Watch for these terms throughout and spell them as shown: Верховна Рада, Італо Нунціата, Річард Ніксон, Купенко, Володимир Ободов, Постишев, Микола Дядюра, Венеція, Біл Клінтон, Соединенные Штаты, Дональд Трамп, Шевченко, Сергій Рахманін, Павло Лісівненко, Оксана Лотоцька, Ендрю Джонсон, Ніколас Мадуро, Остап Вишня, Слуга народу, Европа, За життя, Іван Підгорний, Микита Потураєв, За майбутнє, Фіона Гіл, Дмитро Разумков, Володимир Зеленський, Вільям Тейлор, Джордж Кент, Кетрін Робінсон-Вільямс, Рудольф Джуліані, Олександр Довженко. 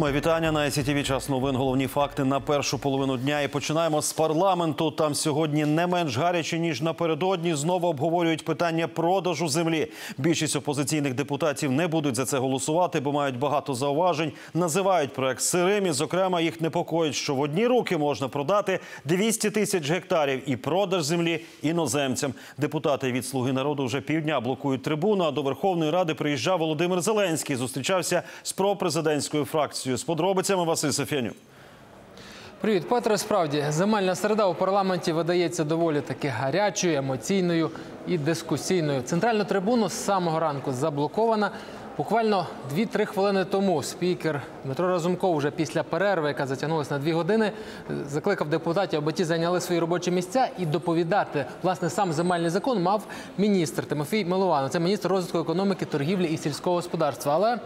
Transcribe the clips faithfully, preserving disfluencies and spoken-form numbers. Моє вітання на ай сі ті ві. Час новин. Головні факти на першу половину дня. І починаємо з парламенту. Там сьогодні не менш гаряче, ніж напередодні. Знову обговорюють питання продажу землі. Більшість опозиційних депутатів не будуть за це голосувати, бо мають багато зауважень. Називають проект сирим і, зокрема, їх непокоїть, що в одні руки можна продати двісті тисяч гектарів і продаж землі іноземцям. Депутати від «Слуги народу» вже півдня блокують трибуну, а до Верховної Ради приїжджав Володимир Зеленський. Зустрічався з пропрезидентською фракцією. З подробицями Василий Софіаню. Привіт, Петре. Справді, земельна середа у парламенті видається доволі таки гарячою, емоційною і дискусійною. Центральну трибуну з самого ранку заблокована. Буквально дві-три хвилини тому спікер Дмитро Разумков вже після перерви, яка затягнулася на дві години, закликав депутатів, аби ті зайняли свої робочі місця, і доповідати, власне, сам земельний закон мав міністр Тимофій Милуванов. Це міністр розвитку економіки, торгівлі і сільського господарства. Але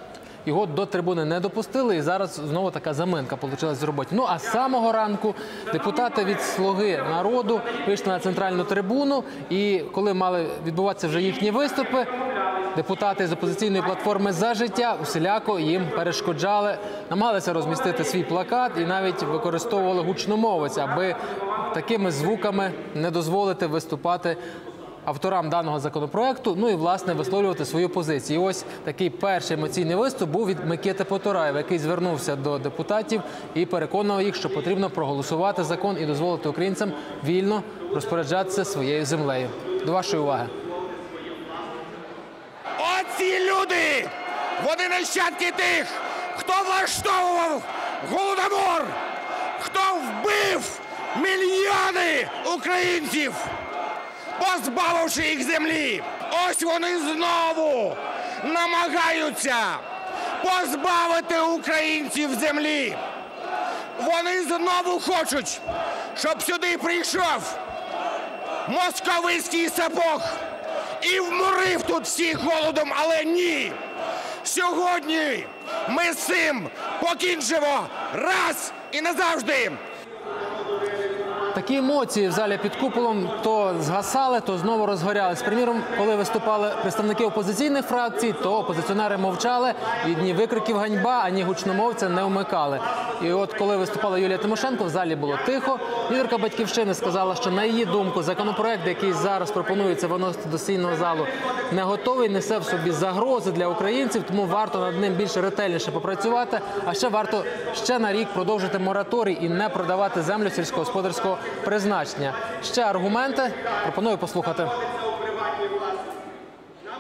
його до трибуни не допустили, і зараз знову така заминка вийшла з роботи. Ну, а з самого ранку депутати від «Слуги народу» вийшли на центральну трибуну, і коли мали відбуватися вже їхні виступи, депутати з опозиційної платформи «За життя» усіляко їм перешкоджали, намагалися розмістити свій плакат і навіть використовували гучномовець, аби такими звуками не дозволити виступати авторам даного законопроекту, ну і, власне, висловлювати свою позицію. І ось такий перший емоційний виступ був від Микити Потураєва, який звернувся до депутатів і переконував їх, що потрібно проголосувати закон і дозволити українцям вільно розпоряджатися своєю землею. До вашої уваги. Оці люди, вони нащадки тих, хто влаштовував голодомор, хто вбив мільйони українців, позбавивши їх землі. Ось вони знову намагаються позбавити українців землі. Вони знову хочуть, щоб сюди прийшов московицький сапог і вморив тут всіх голодом, але ні. Сьогодні ми з цим покінчимо раз і назавжди. Такі емоції в залі під куполом то згасали, то знову розгорялись. Приміром, коли виступали представники опозиційних фракцій, то опозиціонери мовчали, і ні викриків «ганьба», ані гучномовця не вмикали. І от коли виступала Юлія Тимошенко, в залі було тихо. Лідерка «Батьківщини» сказала, що, на її думку, законопроект, який зараз пропонується виносити до сесійного залу, не готовий, несе в собі загрози для українців, тому варто над ним більш ретельніше попрацювати, а ще варто ще на рік продовжити мораторій і не продавати землю сільськогосподарського призначення. Ще аргументи пропоную послухати.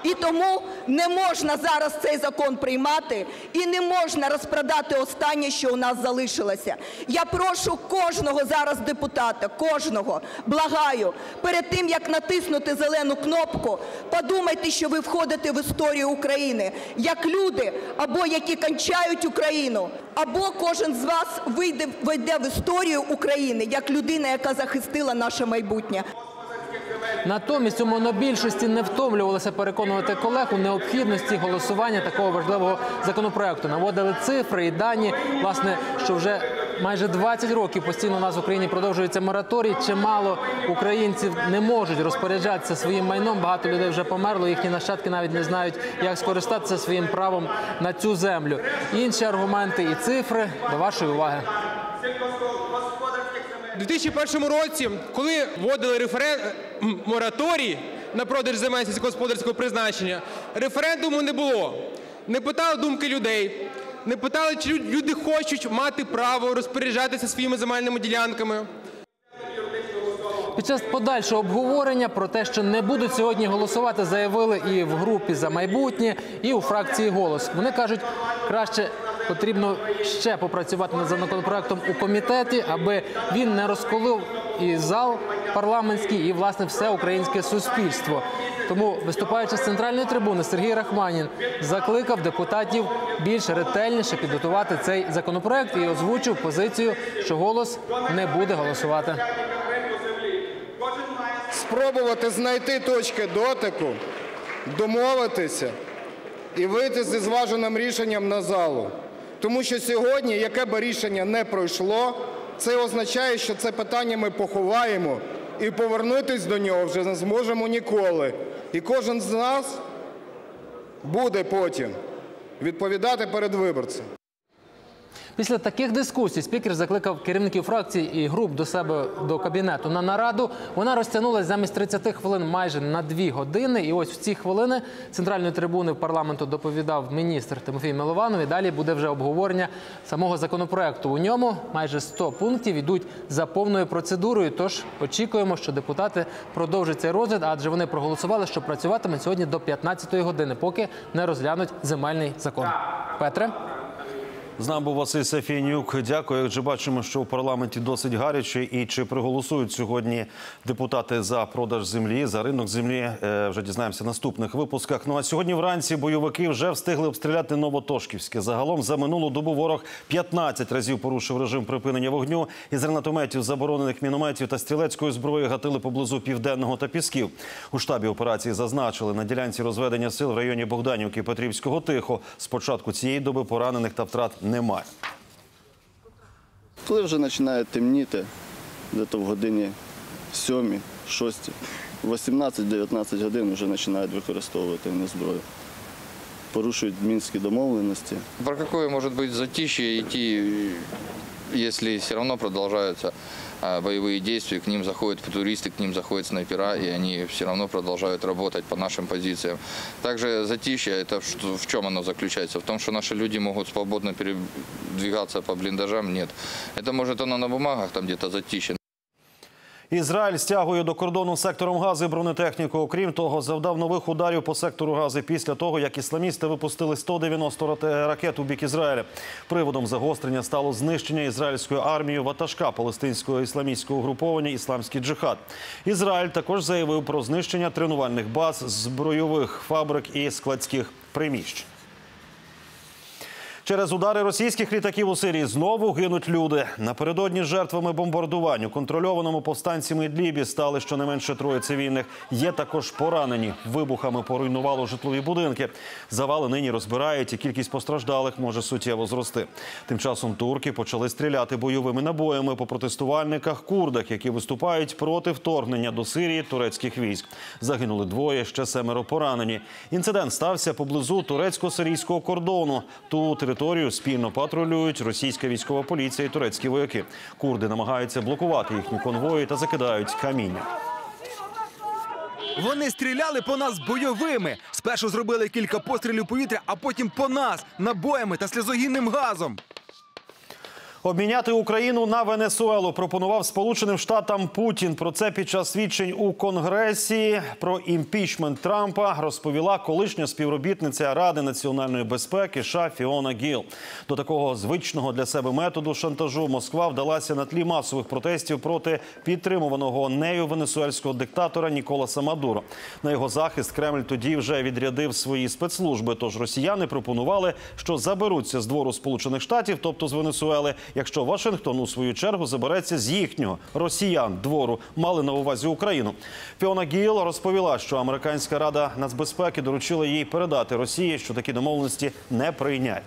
І тому не можна зараз цей закон приймати і не можна розпродати останнє, що у нас залишилося. Я прошу кожного зараз депутата, кожного, благаю, перед тим, як натиснути зелену кнопку, подумайте, що ви входите в історію України, як люди, або які кончають Україну, або кожен з вас вийде в історію України, як людина, яка захистила наше майбутнє. Натомість у монобільшості не втомлювалися переконувати колег у необхідності голосування такого важливого законопроекту. Наводили цифри і дані, власне, що вже майже двадцять років постійно у нас в Україні продовжується мораторій. Чимало українців не можуть розпоряджатися своїм майном, багато людей вже померло, їхні нащадки навіть не знають, як скористатися своїм правом на цю землю. Інші аргументи і цифри до вашої уваги. У дві тисячі першому році, коли вводили мораторій на продаж земель сільськогосподарського призначення, референдуму не було. Не питали думки людей, не питали, чи люди хочуть мати право розпоряджатися своїми земельними ділянками. Під час подальшого обговорення про те, що не будуть сьогодні голосувати, заявили і в групі «За майбутнє», і у фракції «Голос». Вони кажуть, краще потрібно ще попрацювати над законопроектом у комітеті, аби він не розколив і зал парламентський, і, власне, все українське суспільство. Тому, виступаючи з центральної трибуни, Сергій Рахманін закликав депутатів більш ретельніше підготувати цей законопроект і озвучив позицію, що «Голос» не буде голосувати. Спробувати знайти точки дотику, домовитися і вийти зі зваженим рішенням на залу. Тому що сьогодні, яке б рішення не пройшло, це означає, що це питання ми поховаємо і повернутися до нього вже не зможемо ніколи. І кожен з нас буде потім відповідати перед виборцем. Після таких дискусій спікер закликав керівників фракцій і груп до себе до кабінету на нараду. Вона розтягнулася замість тридцяти хвилин майже на дві години. І ось в ці хвилини центральної трибуни парламенту доповідав міністр Тимофій Милуванов. І далі буде вже обговорення самого законопроекту. У ньому майже сто пунктів йдуть за повною процедурою. Тож очікуємо, що депутати продовжать цей розгляд, адже вони проголосували, що працюватимуть сьогодні до п'ятнадцятої години, поки не розглянуть земельний закон. Петре? З нами був Василь Софіанюк. Дякую. Отже, бачимо, що в парламенті досить гаряче. І чи проголосують сьогодні депутати за продаж землі, за ринок землі, вже дізнаємося в наступних випусках. Ну а сьогодні вранці бойовики вже встигли обстріляти Новотошківське. Загалом за минулу добу ворог п'ятнадцять разів порушив режим припинення вогню. Із гранатометів, заборонених мінометів та стрілецької зброї гатили поблизу Південного та Пісків. У штабі операції зазначили, на ділянці розведення сил в районі Богданівки і Петрівського тихо. З початку цієї доби поранених та втрат немає. Коли вже починає темніти, десь в годині сьомій, шостій, вісімнадцять-дев'ятнадцять годин вже починають використовувати вони зброю. Порушують мінські домовленості. Про яке може бути затиш'я йти, якщо все одно продовжуються бойові дії, к ним заходять футуристи, к ним заходять снайпера, і вони все одно продовжують працювати по нашим позиціям. Також затиш'я, в чому воно заключається? В тому, що наші люди можуть свободно передвигатися по бліндажам, ні. Це може воно на бумагах, там десь затиш'я. Ізраїль стягує до кордону сектором Гази бронетехніку. Окрім того, завдав нових ударів по сектору Гази після того, як ісламісти випустили сто дев'яносто ракет у бік Ізраїля. Приводом загострення стало знищення ізраїльською армією ватажка палестинського ісламістського угруповання «Ісламський джихад». Ізраїль також заявив про знищення тренувальних баз, збройових фабрик і складських приміщень. Через удари російських літаків у Сирії знову гинуть люди. Напередодні жертвами бомбардувань у контрольованому повстанцями Ідлібі стали щонайменше троє цивільних. Є також поранені. Вибухами поруйнувало житлові будинки. Завали нині розбирають, і кількість постраждалих може суттєво зрости. Тим часом турки почали стріляти бойовими набоями по протестувальниках-курдах, які виступають проти вторгнення до Сирії турецьких військ. Загинули двоє, ще семеро поранені. Інцидент стався поблизу турецько-сирійського кордону. Тут територію спільно патрулюють російська військова поліція і турецькі вояки. Курди намагаються блокувати їхні конвої та закидають каміння. Вони стріляли по нас бойовими. Спершу зробили кілька пострілів повітря, а потім по нас набоями та сльозогінним газом. Обміняти Україну на Венесуелу пропонував Сполученим Штатам Путін. Про це під час свідчень у Конгресі про імпічмент Трампа розповіла колишня співробітниця Ради національної безпеки США Фіона Гіл. До такого звичного для себе методу шантажу Москва вдалася на тлі масових протестів проти підтримуваного нею венесуельського диктатора Ніколаса Мадуро. На його захист Кремль тоді вже відрядив свої спецслужби, тож росіяни пропонували, що заберуться з двору Сполучених Штатів, тобто з Венесуели, якщо Вашингтон, у свою чергу, забереться з їхнього, росіян, двору, мали на увазі Україну. Фіона Гіл розповіла, що американська Рада нацбезпеки доручила їй передати Росії, що такі домовленості не прийнятні.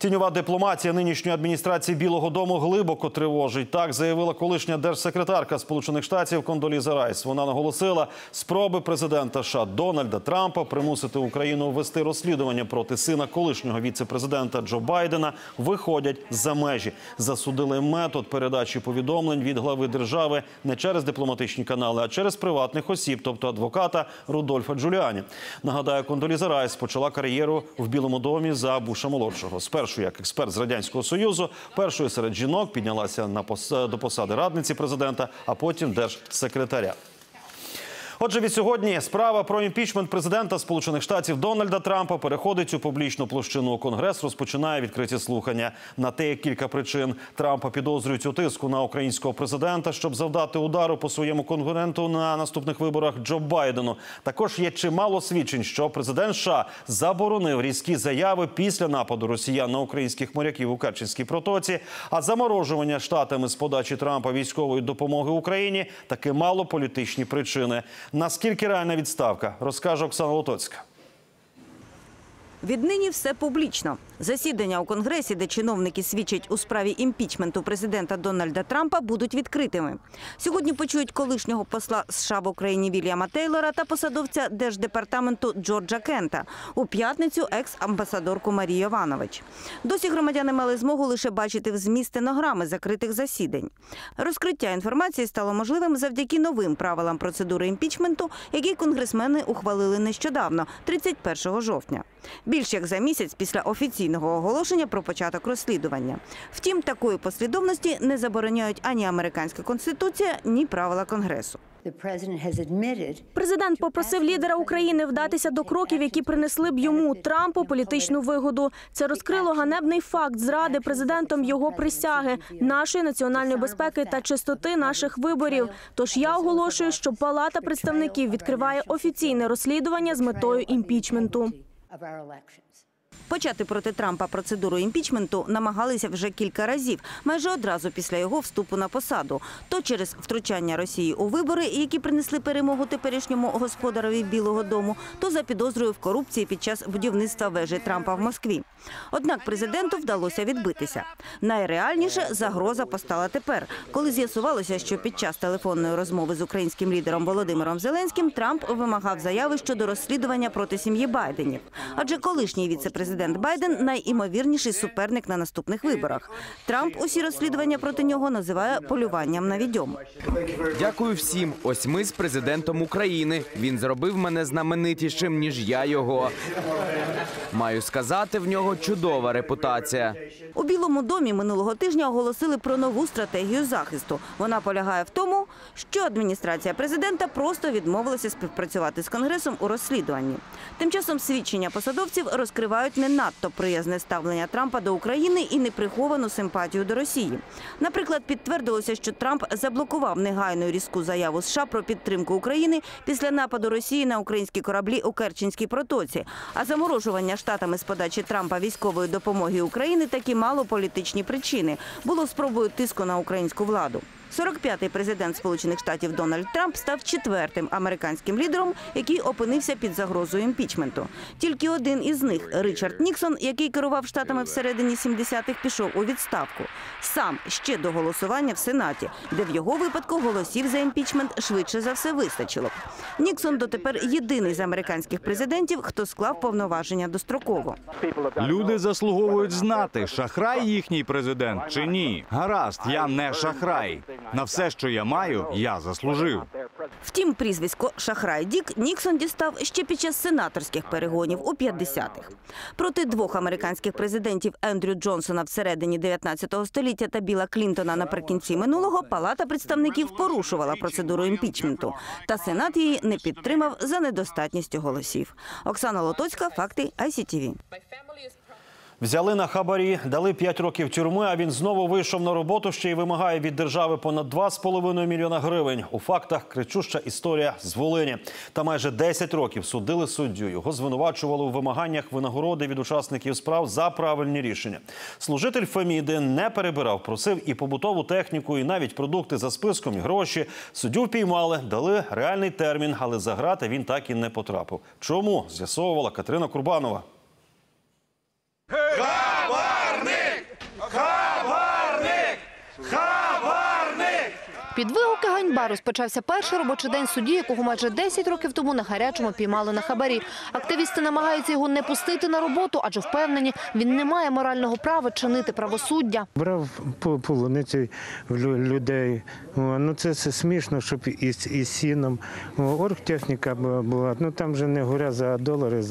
Тіньова дипломатія нинішньої адміністрації Білого дому глибоко тривожить. Так заявила колишня держсекретарка Сполучених Штатів Кондоліза Райс. Вона наголосила, спроби президента США Дональда Трампа примусити Україну ввести розслідування проти сина колишнього віце-президента Джо Байдена виходять за межі. Засудили метод передачі повідомлень від глави держави не через дипломатичні канали, а через приватних осіб, тобто адвоката Рудольфа Джуліані. Нагадаю, Кондоліза Райс почала кар'єру в Білому домі за Буша-молодшого. Першою як експерт з Радянського Союзу, першою серед жінок, піднялася до посади радниці президента, а потім держсекретаря. Отже, від сьогодні справа про імпічмент президента Сполучених Штатів Дональда Трампа переходить у публічну площину. Конгрес розпочинає відкриті слухання. На те є кілька причин. Трампа підозрюють у тиску на українського президента, щоб завдати удару по своєму конкуренту на наступних виборах Джо Байдену. Також є чимало свідчень, що президент США заборонив різкі заяви після нападу росіян на українських моряків у Керченській протоці, а заморожування Штатами з подачі Трампа військової допомоги Україні таки мало політичні причини. Наскільки реальна відставка, розкаже Оксана Лотоцька. Віднині все публічно. Засідання у Конгресі, де чиновники свідчать у справі імпічменту президента Дональда Трампа, будуть відкритими. Сьогодні почують колишнього посла США в Україні Вільяма Тейлора та посадовця Держдепартаменту Джорджа Кента, у п'ятницю екс-амбасадорку Марі Йованович. Досі громадяни мали змогу лише бачити в ЗМІ стенограми закритих засідань. Розкриття інформації стало можливим завдяки новим правилам процедури імпічменту, які конгресмени ухвалили нещодавно, тридцять першого жовтня. Більш як за місяць після офіційного оголошення про початок розслідування. Втім, такої послідовності не забороняють ані американська конституція, ні правила Конгресу. Президент попросив лідера України вдатися до кроків, які принесли б йому, Трампу, політичну вигоду. Це розкрило ганебний факт зради президентом його присяги, нашої національної безпеки та чистоти наших виборів. Тож я оголошую, що Палата представників відкриває офіційне розслідування з метою імпічменту. Почати проти Трампа процедуру імпічменту намагалися вже кілька разів, майже одразу після його вступу на посаду. То через втручання Росії у вибори, які принесли перемогу теперішньому господарові Білого дому, то за підозрою в корупції під час будівництва вежі Трампа в Москві. Однак президенту вдалося відбитися. Найреальніше загроза постала тепер, коли з'ясувалося, що під час телефонної розмови з українським лідером Володимиром Зеленським Трамп вимагав заяви щодо розслідування проти сім'ї Байденів. Адже колишній віцепрезидент Президент Байден – найімовірніший суперник на наступних виборах. Трамп усі розслідування проти нього називає полюванням на відьому. Дякую всім. Ось ми з президентом України. Він зробив мене знаменитішим, ніж я його. Маю сказати, в нього чудова репутація. У Білому домі минулого тижня оголосили про нову стратегію захисту. Вона полягає в тому, що адміністрація президента просто відмовилася співпрацювати з Конгресом у розслідуванні. Тим часом свідчення посадовців розкривають не надто приязне ставлення Трампа до України і неприховану симпатію до Росії. Наприклад, підтвердилося, що Трамп заблокував негайну різку заяву США про підтримку України після нападу Росії на українські кораблі у Керченській протоці, а заморожування Штатами з подачі Трампа військової допомоги Україні таки мало політичні причини. Було спробою тиску на українську владу. сорок п'ятий президент Сполучених Штатів Дональд Трамп став четвертим американським лідером, який опинився під загрозою імпічменту. Тільки один із них, Річард Ніксон, який керував Штатами всередині сімдесятих, пішов у відставку. Сам ще до голосування в Сенаті, де в його випадку голосів за імпічмент швидше за все вистачило. Ніксон дотепер єдиний з американських президентів, хто склав повноваження достроково. Люди заслуговують знати, шахрай їхній президент чи ні. Гаразд, я не шахрай. На все, що я маю, я заслужив. Втім, прізвисько «Шахрай Дік» Ніксон дістав ще під час сенаторських перегонів у п'ятдесятих. Проти двох американських президентів Ендрю Джонсона всередині дев'ятнадцятого століття та Біла Клінтона наприкінці минулого Палата представників порушувала процедуру імпічменту. Та Сенат її не підтримав за недостатністю голосів. Оксана Лотоцька, факти ай сі ті ві. Взяли на хабарі, дали п'ять років тюрми, а він знову вийшов на роботу, ще й вимагає від держави понад два з половиною мільйона гривень. У фактах кричуща історія з Волині. Та майже десять років судили суддю. Його звинувачували у вимаганнях винагороди від учасників справ за правильні рішення. Служитель Феміди не перебирав, просив і побутову техніку, і навіть продукти за списком, і гроші. Суддю впіймали, дали реальний термін, але за грати він так і не потрапив. Чому? З'ясовувала Катерина Курбанова. Хабарник! Хабарник! Хабарник! Під вигуки «Ганьба» розпочався перший робочий день судді, якого майже десять років тому на гарячому піймали на хабарі. Активісти намагаються його не пустити на роботу, адже впевнені, він не має морального права чинити правосуддя. Брав полониці людей. Ну це смішно, щоб із сіном. Оргтехніка була, ну там вже не горя за долари,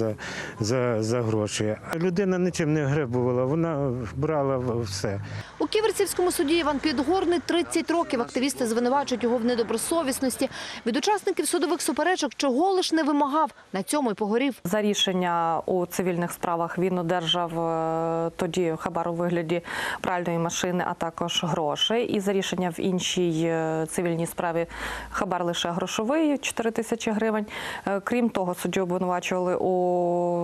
за гроші. Людина нічим не гребувала, вона брала все. У Ківерцівському суді Іван Підгорний тридцять років. Активісти звинувачують. Звинувачують його в недобросовісності. Від учасників судових суперечок чого лиш не вимагав. На цьому й погорів. За рішення у цивільних справах він одержав тоді хабар у вигляді пральної машини, а також грошей. І за рішення в іншій цивільній справі хабар лише грошовий – чотири тисячі гривень. Крім того, суддю обвинувачували у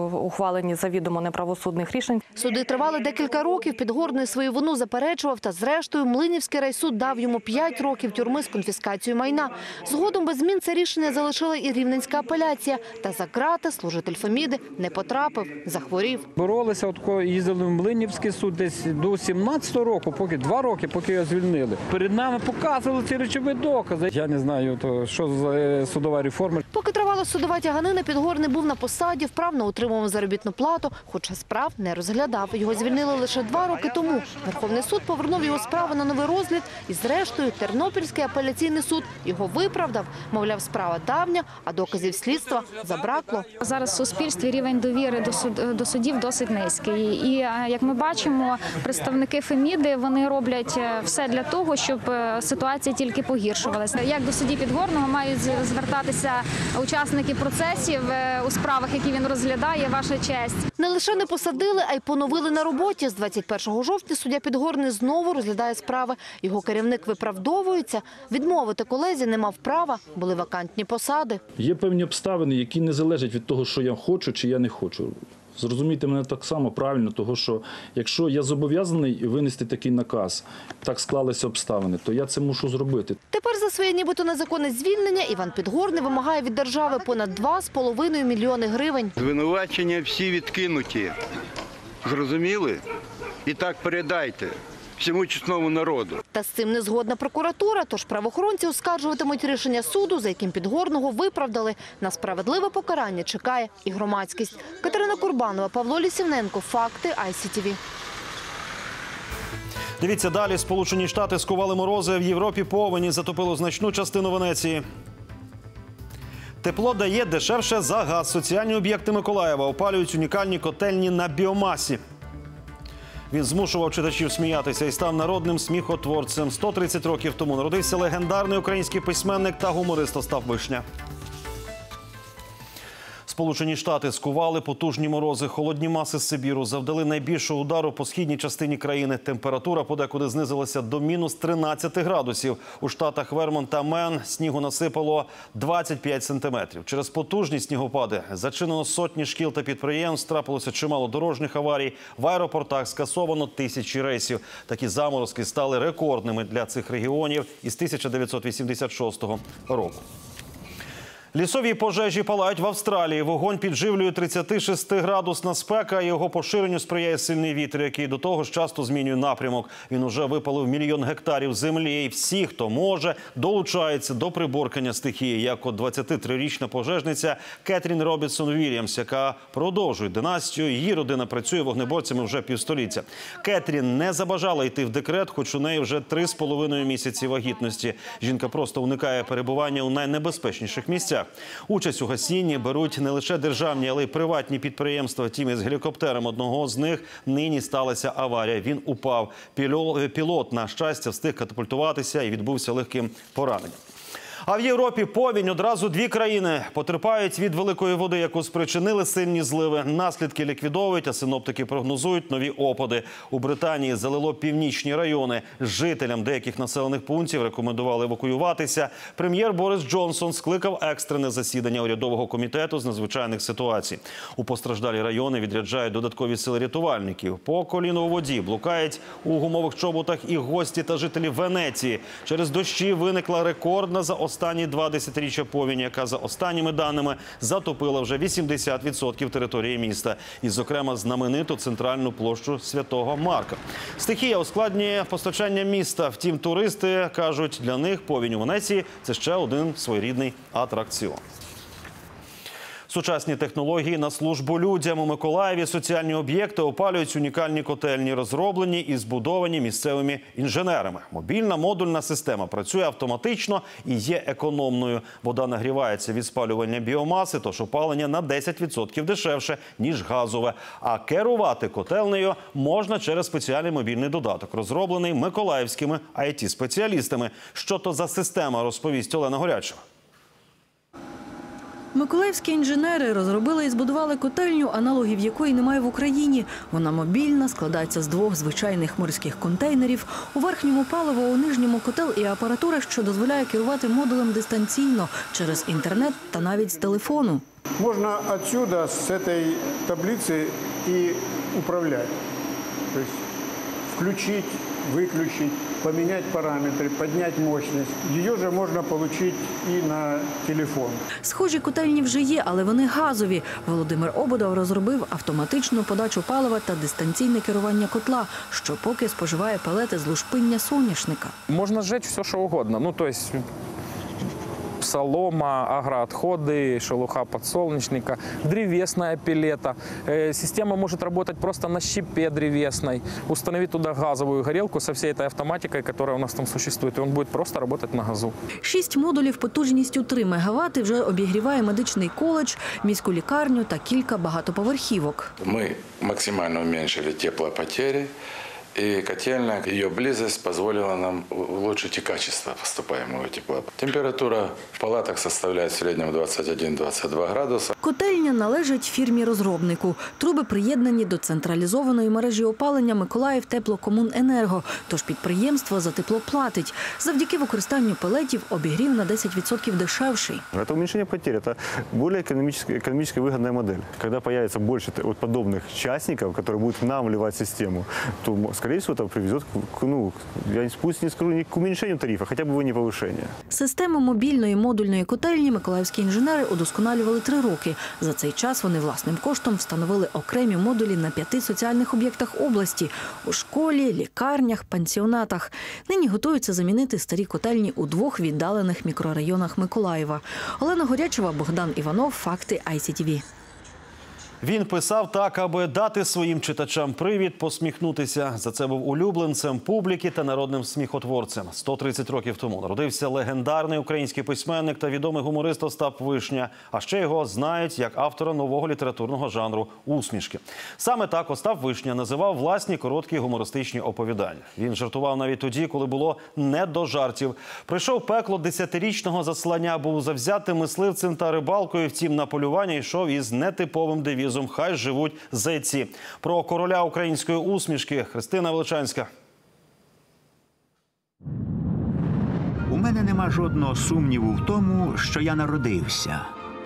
ухваленні завідомо неправосудних рішень. Суди тривали декілька років, Підгорний свою вину заперечував, та зрештою Млинівський райсуд дав йому п'ять років тюрми. тюрми з конфіскацією майна. Згодом без змін це рішення залишила і рівненська апеляція. Та за грати служитель Феміди не потрапив, захворів. Боролися, от їздили в Млинівський суд десь до сімнадцятого року, поки два роки, поки його звільнили. Перед нами показували ці речові докази. Я не знаю, то, що за судова реформа. Поки тривала судова тяганина, Підгорний був на посаді, вправно отримував заробітну плату, хоча справ не розглядав. Його звільнили лише два роки тому. Верховний суд повернув його справу на новий розгляд, і зрештою Тернопільський апеляційний суд його виправдав. Мовляв, справа давня, а доказів слідства забракло. Зараз в суспільстві рівень довіри до судів досить низький. І, як ми бачимо, представники Феміди, вони роблять все для того, щоб ситуація тільки погіршувалася. Як до судді Підгорного мають звертатися учасники процесів у справах, які він розглядає, ваша честь. Не лише не посадили, а й поновили на роботі. З двадцять першого жовтня суддя Підгорний знову розглядає справи. Його керівник виправдовується. Відмовити колезі не мав права, були вакантні посади. Є певні обставини, які не залежать від того, що я хочу чи я не хочу. Зрозумійте мене так само правильно, того, що якщо я зобов'язаний винести такий наказ, так склалися обставини, то я це мушу зробити. Тепер за своє нібито незаконне звільнення Іван Підгорний вимагає від держави понад два з половиною мільйони гривень. Звинувачення всі відкинуті. Зрозуміли? І так передайте всьому чесному народу. Та з цим не згодна прокуратура, тож правоохоронці оскаржуватимуть рішення суду, за яким Підгорного виправдали. На справедливе покарання чекає і громадськість. Катерина Курбанова, Павло Лісівненко, факти ай сі ті ві. Дивіться далі. Сполучені Штати скували морози, в Європі повені затопило значну частину Венеції. Тепло дає дешевше за газ. Соціальні об'єкти Миколаєва опалюють унікальні котельні на біомасі. Він змушував читачів сміятися і став народним сміхотворцем. сто тридцять років тому народився легендарний український письменник та гуморист Остап Вишня. Сполучені Штати скували потужні морози. Холодні маси з Сибіру завдали найбільшого удару по східній частині країни. Температура подекуди знизилася до мінус тринадцяти градусів. У штатах Вермонт та Мен снігу насипало двадцять п'ять сантиметрів. Через потужні снігопади зачинено сотні шкіл та підприємств, трапилося чимало дорожніх аварій. В аеропортах скасовано тисячі рейсів. Такі заморозки стали рекордними для цих регіонів із тисяча дев'ятсот вісімдесят шостого року. Лісові пожежі палають в Австралії. Вогонь підживлює тридцятишестиградусна спека, і його поширенню сприяє сильний вітер, який до того ж часто змінює напрямок. Він уже випалив мільйон гектарів землі, і всі, хто може, долучаються до приборкання стихії, як от двадцятитрирічна пожежниця Кетрін Робінсон-Вільямс, яка продовжує династію. Її родина працює вогнеборцями вже півстоліття. Кетрін не забажала йти в декрет, хоч у неї вже три з половиною місяці вагітності. Жінка просто уникає перебування у найнебезпечніших місцях. Участь у гасінні беруть не лише державні, але й приватні підприємства. Втім, із гелікоптером одного з них нині сталася аварія. Він упав. Пілот, на щастя, встиг катапультуватися і відбувся легким пораненням. А в Європі повінь. Одразу дві країни потерпають від великої води, яку спричинили сильні зливи. Наслідки ліквідовують, а синоптики прогнозують нові опади. У Британії залило північні райони. Жителям деяких населених пунктів рекомендували евакуюватися. Прем'єр Борис Джонсон скликав екстрене засідання урядового комітету з надзвичайних ситуацій. У постраждалі райони відряджають додаткові сили рятувальників. По коліно у воді блукають у гумових чоботах і гості та жителі Венеції. Через дощі виникла рекордна за останні Останні два десятиріччя повінь, яка за останніми даними затопила вже вісімдесят відсотків території міста. І, зокрема, знамениту центральну площу Святого Марка. Стихія ускладнює постачання міста. Втім, туристи кажуть, для них повінь у Венеції – це ще один своєрідний атракціон. Сучасні технології на службу людям. У Миколаєві соціальні об'єкти опалюють унікальні котельні, розроблені і збудовані місцевими інженерами. Мобільна модульна система працює автоматично і є економною. Вода нагрівається від спалювання біомаси, тож опалення на десять відсотків дешевше, ніж газове. А керувати котельнею можна через спеціальний мобільний додаток, розроблений миколаївськими ай ті-спеціалістами. Що то за система, розповість Олена Горячева. Миколаївські інженери розробили і збудували котельню, аналогів якої немає в Україні. Вона мобільна, складається з двох звичайних морських контейнерів. У верхньому паливо, у нижньому котел і апаратура, що дозволяє керувати модулем дистанційно, через інтернет та навіть з телефону. Можна відсюди, з цієї таблиці, і управляти. Тобто, включити, выключить, поменять параметры, поднять мощность. Ее же можно получить и на телефон. Схожі котельні вже є, але вони газові. Володимир Ободов розробив автоматичну подачу палива та дистанційне керування котла, що поки споживає пелети з лушпиння соняшника. Можна зжечь все, що угодно. Ну, тобто солома, агроотходы, шелуха подсолнечника, древесная пилета. Система может работать просто на щепе древесной. Установить туда газовую горелку со всей этой автоматикой, которая у нас там существует, и он будет просто работать на газу. Шість модулів потужністю три мегаватти вже обігріває медичний коледж, міську лікарню та кілька багатоповерхівок. Ми максимально зменшили теплопотери. И котельная, ее близость позволила нам улучшить и качество поступаемого тепла. Температура в палатах составляет в среднем двадцять один - двадцять два градуса. Котельня належить фірмі-розробнику. Труби приєднані до централізованої мережі опалення Миколаїв теплокомуненерго, тож підприємство за тепло платить. Завдяки використанню пелетів обігрів на десять відсотків дешевший. Це зменшення потерь, це більш економічно вигідна модель. Коли з'явиться більше подобних учасників, які будуть нам вливати систему, то скорее всего, это приведет к, ну, я пусть не скажу, не к уменьшению тарифа, хотя бы его не повышение. Систему мобільної модульної котельні миколаївські інженери удосконалювали три роки. За цей час вони власним коштом встановили окремі модулі на п'яти соціальних об'єктах області – у школі, лікарнях, пансіонатах. Нині готуються замінити старі котельні у двох віддалених мікрорайонах Миколаєва. Олена Горячева, Богдан Іванов, факти ай сі ті ві. Він писав так, аби дати своїм читачам привід, посміхнутися. За це був улюбленцем публіки та народним сміхотворцем. сто тридцять років тому народився легендарний український письменник та відомий гуморист Остап Вишня. А ще його знають як автора нового літературного жанру «Усмішки». Саме так Остап Вишня називав власні короткі гумористичні оповідання. Він жартував навіть тоді, коли було не до жартів. Прийшов пекло десятирічного заслання, був завзятим мисливцем та рибалкою, втім на полювання йшов із нетиповим девізом «Хай живуть зайці». Про короля української усмішки Христина Величанська. У мене нема жодного сумніву в тому, що я народився.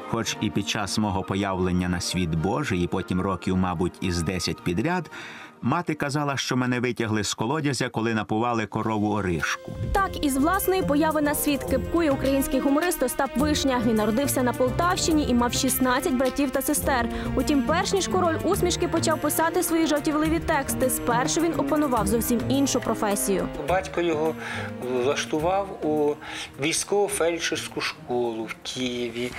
Хоч і під час мого появлення на світ Божий, і потім років, мабуть, із десять підряд, мати казала, що мене витягли з колодязя, коли напували корову оришку. Так, із власної появи на світ кипкує український гуморист Остап Вишня. Він народився на Полтавщині і мав шістнадцять братів та сестер. Утім, перш ніж король усмішки почав писати свої жартівливі тексти, спершу він опанував зовсім іншу професію. Батько його влаштував у військово-фельдшерську школу в Києві,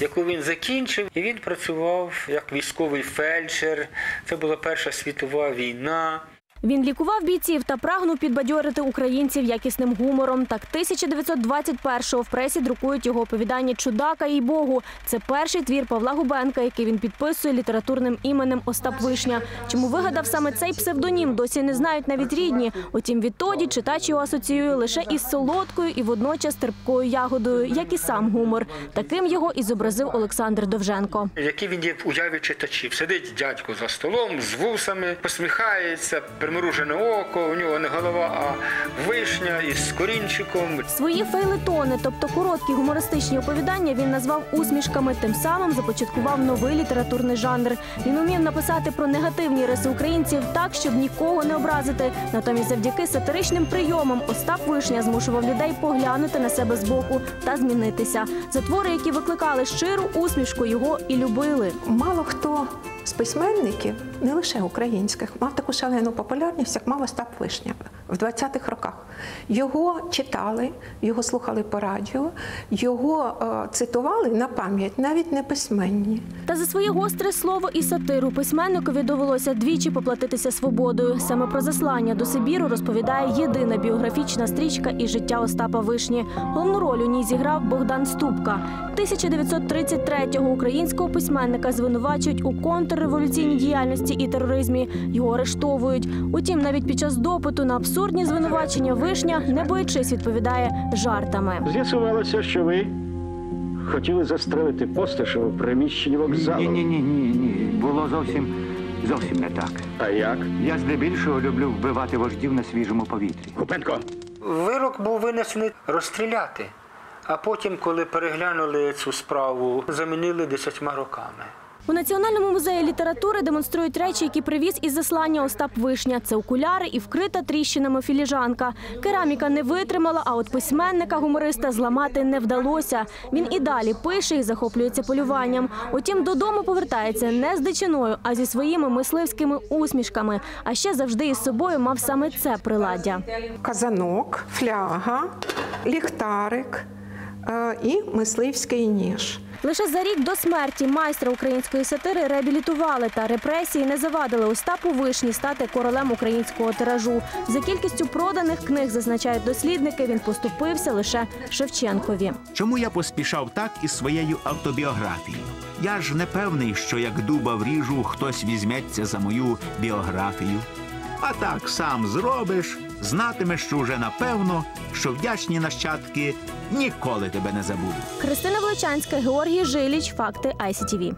яку він закінчив. І він працював як військовий фельдшер. Це була Перша світова війна. Війна. Він лікував бійців та прагнув підбадьорити українців якісним гумором. Так, тисяча дев'ятсот двадцять першого в пресі друкують його оповідання «Чудака і Богу». Це перший твір Павла Губенка, який він підписує літературним іменем Остап Вишня. Чому вигадав саме цей псевдонім, досі не знають навіть рідні. Утім, відтоді читач його асоціює лише із солодкою і водночас терпкою ягодою, як і сам гумор. Таким його і зобразив Олександр Довженко. Який він є в уяві читачів. Сидить дядько за столом, з вусами, посміхається, примружене око, у нього не голова, а вишня із корінчиком. Свої фейлетони, тобто короткі гумористичні оповідання, він назвав усмішками, тим самим започаткував новий літературний жанр. Він умів написати про негативні риси українців так, щоб нікого не образити. Натомість завдяки сатиричним прийомам Остап Вишня змушував людей поглянути на себе збоку та змінитися. За твори, які викликали щиру усмішку, його і любили. Мало хто з письменників, не лише українських, мав таку шалену популярність, як мав Остап Вишня в двадцятих роках. Його читали, його слухали по радіо, його е, цитували на пам'ять, навіть не письменні. Та за своє гостре слово і сатиру письменникові довелося двічі поплатитися свободою. Саме про заслання до Сибіру розповідає єдина біографічна стрічка із життя Остапа Вишні. Головну роль у ній зіграв Богдан Ступка. тисяча дев'ятсот тридцять третього українського письменника звинувачують у контрреволюційній діяльності і тероризмі. Його арештовують. Утім, навіть під час допиту на абсурдні звинувачення Вишня, не боячись, відповідає жартами. З'ясувалося, що ви хотіли застрелити Постишева в приміщенні вокзалу. Ні, ні, ні, ні, ні. Було зовсім, зовсім не так. А як? Я здебільшого люблю вбивати вождів на свіжому повітрі. Купенко! Вирок був винесений розстріляти, а потім, коли переглянули цю справу, замінили десятьма роками. У Національному музеї літератури демонструють речі, які привіз із заслання Остап Вишня. Це окуляри і вкрита тріщинами філіжанка. Кераміка не витримала, а от письменника-гумориста зламати не вдалося. Він і далі пише і захоплюється полюванням. Утім, додому повертається не з дичиною, а зі своїми мисливськими усмішками. А ще завжди із собою мав саме це приладдя. Казанок, фляга, ліхтарик і мисливський ніж. Лише за рік до смерті майстра української сатири реабілітували, та репресії не завадили Остапу Вишні стати королем українського тиражу. За кількістю проданих книг, зазначають дослідники, він поступився лише Шевченкові. Чому я поспішав так із своєю автобіографією? Я ж не певний, що як дуба вріжу, хтось візьметься за мою біографію. А так сам зробиш, знатимеш, що вже напевно, що вдячні нащадки ніколи тебе не забудуть. Христина Влечанська, Георгій Жиліч, факти ай сі ті ві.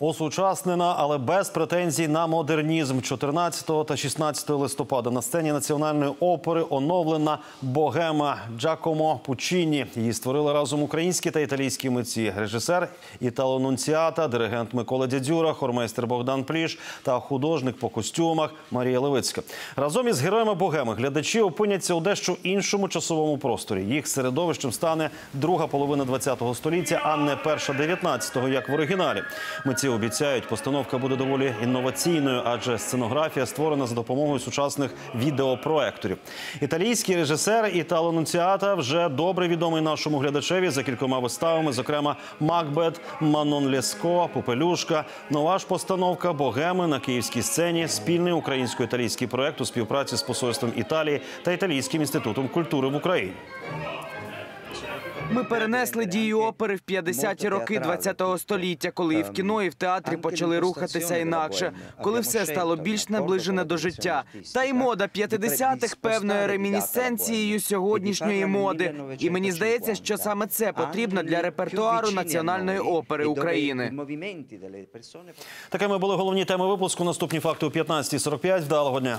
Осучаснена, але без претензій на модернізм. чотирнадцятого та шістнадцятого листопада на сцені Національної опери оновлена богема Джакомо Пуччіні. Її створили разом українські та італійські митці. Режисер Італо Нунціата, диригент Микола Дядюра, хормейстер Богдан Пліш та художник по костюмах Марія Левицька. Разом із героями богеми глядачі опиняться у дещо іншому часовому просторі. Їх середовищем стане друга половина двадцятого століття, а не перша дев'ятнадцятого, як в оригіналі. Митці обіцяють, постановка буде доволі інноваційною, адже сценографія створена за допомогою сучасних відеопроекторів. Італійський режисер Італо Нунціата вже добре відомий нашому глядачеві за кількома виставами, зокрема «Макбет», «Манон Леско», «Попелюшка». Нова ж постановка «Богеми» на київській сцені – спільний українсько-італійський проєкт у співпраці з посольством Італії та Італійським інститутом культури в Україні. Ми перенесли дію опери в п'ятдесяті роки двадцятого століття, коли і в кіно, і в театрі почали рухатися інакше, коли все стало більш наближене до життя. Та й мода п'ятдесятих певною ремінісценцією сьогоднішньої моди. І мені здається, що саме це потрібно для репертуару Національної опери України. Такими були головні теми випуску. Наступні факти о п'ятнадцятій сорок п'ять. Вдалого дня!